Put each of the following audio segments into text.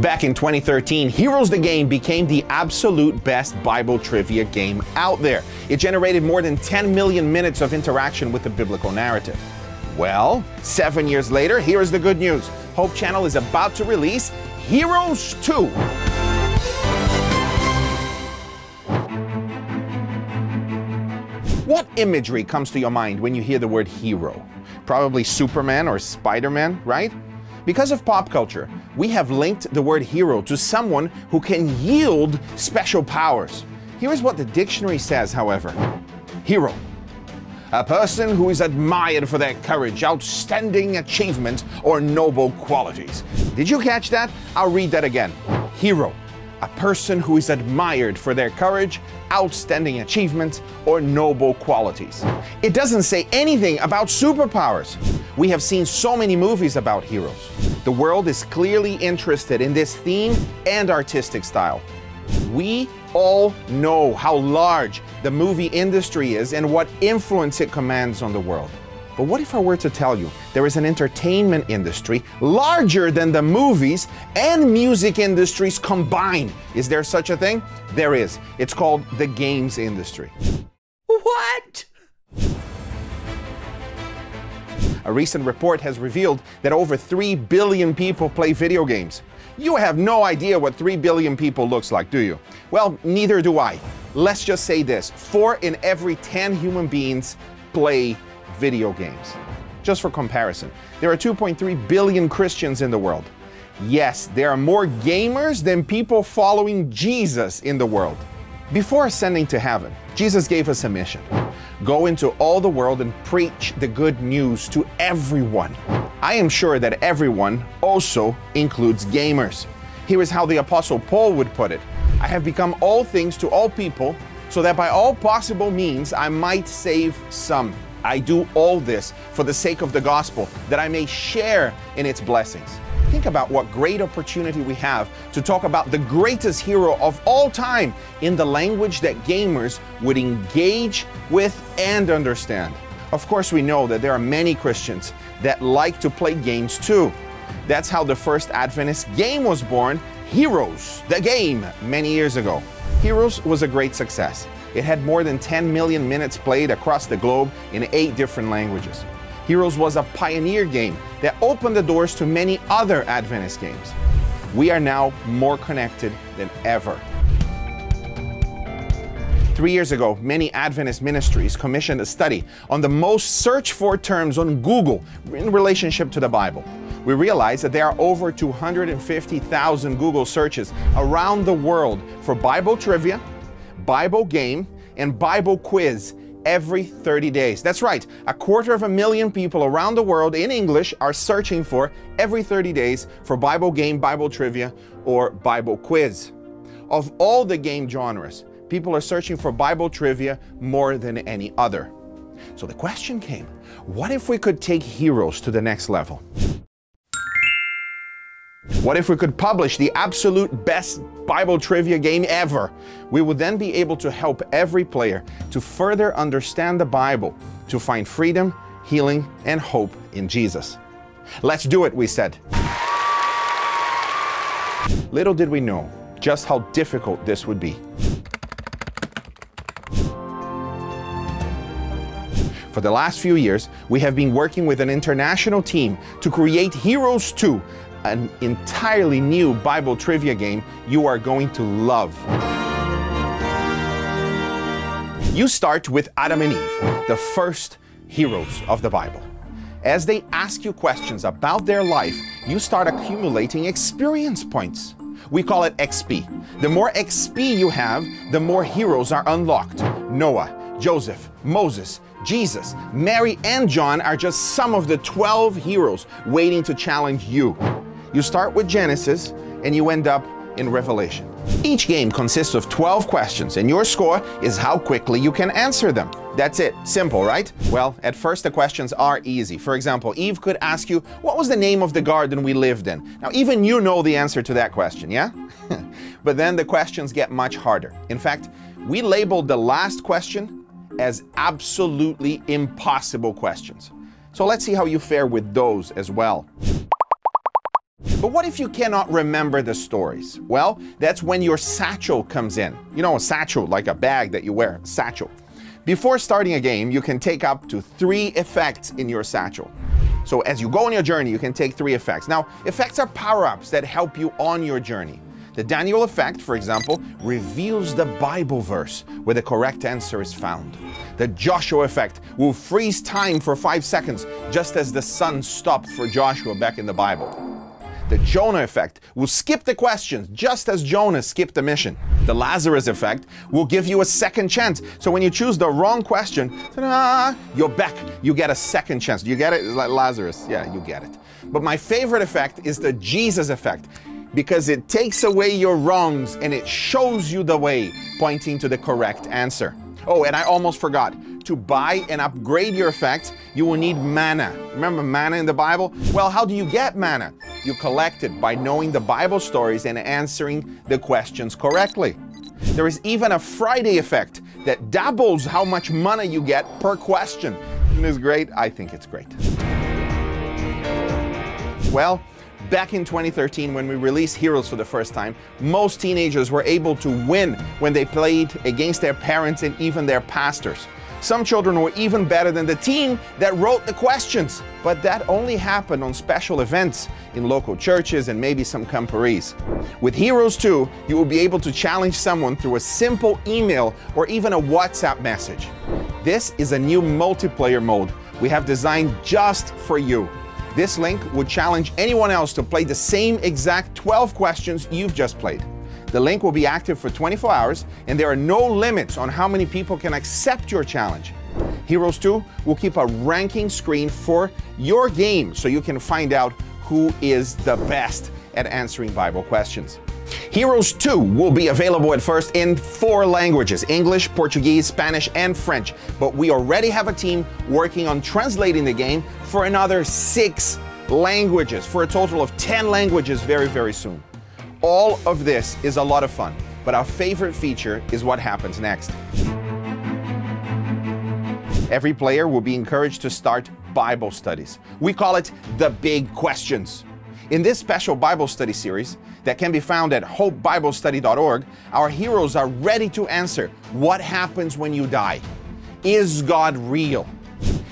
back in 2013, Heroes the Game became the absolute best Bible trivia game out there. It generated more than 10 million minutes of interaction with the biblical narrative. Well, 7 years later, here is the good news. Hope Channel is about to release Heroes 2. What imagery comes to your mind when you hear the word hero? Probably Superman or Spider-Man, right? Because of pop culture, we have linked the word hero to someone who can yield special powers. Here is what the dictionary says, however. Hero, a person who is admired for their courage, outstanding achievements, or noble qualities. Did you catch that? I'll read that again. Hero, a person who is admired for their courage, outstanding achievements, or noble qualities. It doesn't say anything about superpowers. We have seen so many movies about heroes. The world is clearly interested in this theme and artistic style. We all know how large the movie industry is and what influence it commands on the world. But what if I were to tell you there is an entertainment industry larger than the movies and music industries combined? Is there such a thing? There is. It's called the games industry. What? A recent report has revealed that over 3 billion people play video games. You have no idea what 3 billion people looks like, do you? Well, neither do I. Let's just say this, 4 in every 10 human beings play video games. Just for comparison, there are 2.3 billion Christians in the world. Yes, there are more gamers than people following Jesus in the world. Before ascending to heaven, Jesus gave us a mission. Go into all the world and preach the good news to everyone. I am sure that everyone also includes gamers. Here is how the Apostle Paul would put it. I have become all things to all people, so that by all possible means I might save some. I do all this for the sake of the gospel, that I may share in its blessings. Think about what great opportunity we have to talk about the greatest hero of all time in the language that gamers would engage with and understand. Of course, we know that there are many Christians that like to play games too. That's how the first Adventist game was born, Heroes, the Game, many years ago. Heroes was a great success. It had more than 10 million minutes played across the globe in 8 different languages. Heroes was a pioneer game that opened the doors to many other Adventist games. We are now more connected than ever. 3 years ago, many Adventist ministries commissioned a study on the most searched for terms on Google in relationship to the Bible. We realized that there are over 250,000 Google searches around the world for Bible trivia, Bible game, and Bible quiz every 30 days. That's right, 250,000 people around the world in English are searching for every 30 days for Bible game, Bible trivia, or Bible quiz. Of all the game genres, people are searching for Bible trivia more than any other. So the question came, what if we could take Heroes to the next level? What if we could publish the absolute best Bible trivia game ever? We would then be able to help every player to further understand the Bible, to find freedom, healing, and hope in Jesus. Let's do it, we said. Little did we know just how difficult this would be. For the last few years, we have been working with an international team to create Heroes 2, an entirely new Bible trivia game you are going to love. You start with Adam and Eve, the first heroes of the Bible. As they ask you questions about their life, you start accumulating experience points. We call it XP. The more XP you have, the more heroes are unlocked. Noah, Joseph, Moses, Jesus, Mary, and John are just some of the 12 heroes waiting to challenge you. You start with Genesis and you end up in Revelation. Each game consists of 12 questions and your score is how quickly you can answer them. That's it. Simple, right? Well, at first the questions are easy. For example, Eve could ask you, what was the name of the garden we lived in? Now, even you know the answer to that question, yeah? But then the questions get much harder. In fact, we labeled the last question as absolutely impossible questions. So let's see how you fare with those as well. But what if you cannot remember the stories? Well, that's when your satchel comes in. You know, a satchel, like a bag that you wear, satchel. Before starting a game, you can take up to 3 effects in your satchel. So as you go on your journey, you can take 3 effects. Now, effects are power-ups that help you on your journey. The Daniel effect, for example, reveals the Bible verse where the correct answer is found. The Joshua effect will freeze time for 5 seconds, just as the sun stopped for Joshua back in the Bible. The Jonah effect will skip the questions, just as Jonah skipped the mission. The Lazarus effect will give you a second chance. So when you choose the wrong question, ta-da, you're back. You get a second chance. Do you get it? Like Lazarus. Yeah, you get it. But my favorite effect is the Jesus effect, because it takes away your wrongs and it shows you the way, pointing to the correct answer. Oh, and I almost forgot. To buy and upgrade your effect, you will need manna. Remember manna in the Bible? Well, how do you get manna? You collect it by knowing the Bible stories and answering the questions correctly. There is even a Friday effect that doubles how much manna you get per question. Isn't this great? I think it's great. Well, back in 2013, when we released Heroes for the first time, most teenagers were able to win when they played against their parents and even their pastors. Some children were even better than the team that wrote the questions. But that only happened on special events in local churches and maybe some camperies. With Heroes 2, you will be able to challenge someone through a simple email or even a WhatsApp message. This is a new multiplayer mode we have designed just for you. This link would challenge anyone else to play the same exact 12 questions you've just played. The link will be active for 24 hours, and there are no limits on how many people can accept your challenge. Heroes 2 will keep a ranking screen for your game so you can find out who is the best at answering Bible questions. Heroes 2 will be available at first in 4 languages: English, Portuguese, Spanish, and French. But we already have a team working on translating the game for another 6 languages, for a total of 10 languages very soon. All of this is a lot of fun, but our favorite feature is what happens next. Every player will be encouraged to start Bible studies. We call it the Big Questions. In this special Bible study series that can be found at hopebiblestudy.org, our heroes are ready to answer: what happens when you die? Is God real?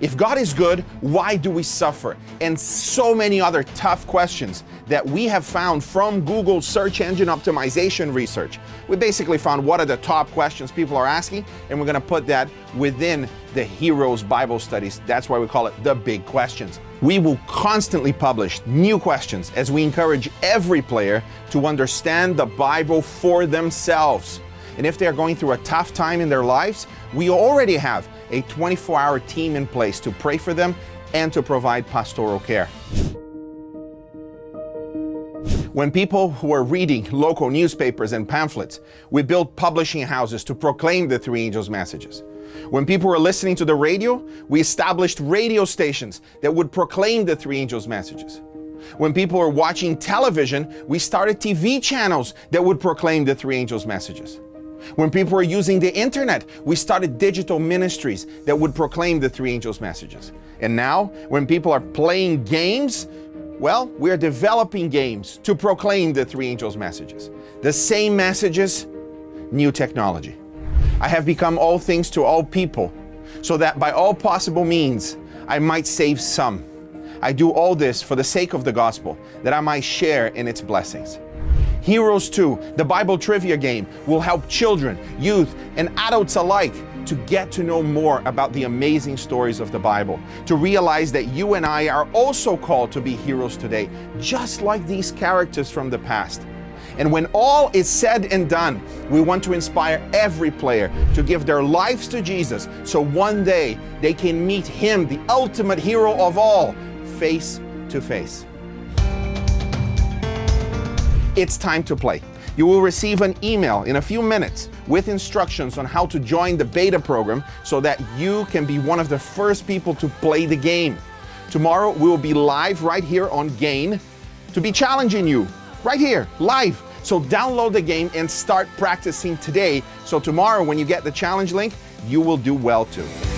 If God is good, why do we suffer? And so many other tough questions that we have found from Google's search engine optimization research. We basically found what are the top questions people are asking, and we're going to put that within the Heroes Bible Studies. That's why we call it the Big Questions. We will constantly publish new questions as we encourage every player to understand the Bible for themselves. And if they're going through a tough time in their lives, we already have a 24-hour team in place to pray for them and to provide pastoral care. When people who are reading local newspapers and pamphlets, we built publishing houses to proclaim the Three Angels' Messages. When people were listening to the radio, we established radio stations that would proclaim the Three Angels' Messages. When people were watching television, we started TV channels that would proclaim the Three Angels' Messages. When people were using the internet, we started digital ministries that would proclaim the Three Angels' Messages. And now, when people are playing games, well, we are developing games to proclaim the Three Angels' Messages. The same messages, new technology. I have become all things to all people, so that by all possible means, I might save some. I do all this for the sake of the gospel, that I might share in its blessings. Heroes 2, the Bible trivia game, will help children, youth, and adults alike to get to know more about the amazing stories of the Bible, to realize that you and I are also called to be heroes today, just like these characters from the past. And when all is said and done, we want to inspire every player to give their lives to Jesus so one day they can meet Him, the ultimate hero of all, face to face. It's time to play. You will receive an email in a few minutes with instructions on how to join the beta program so that you can be one of the first people to play the game. Tomorrow we will be live right here on Gain to be challenging you right here, live. So download the game and start practicing today, so tomorrow when you get the challenge link, you will do well too.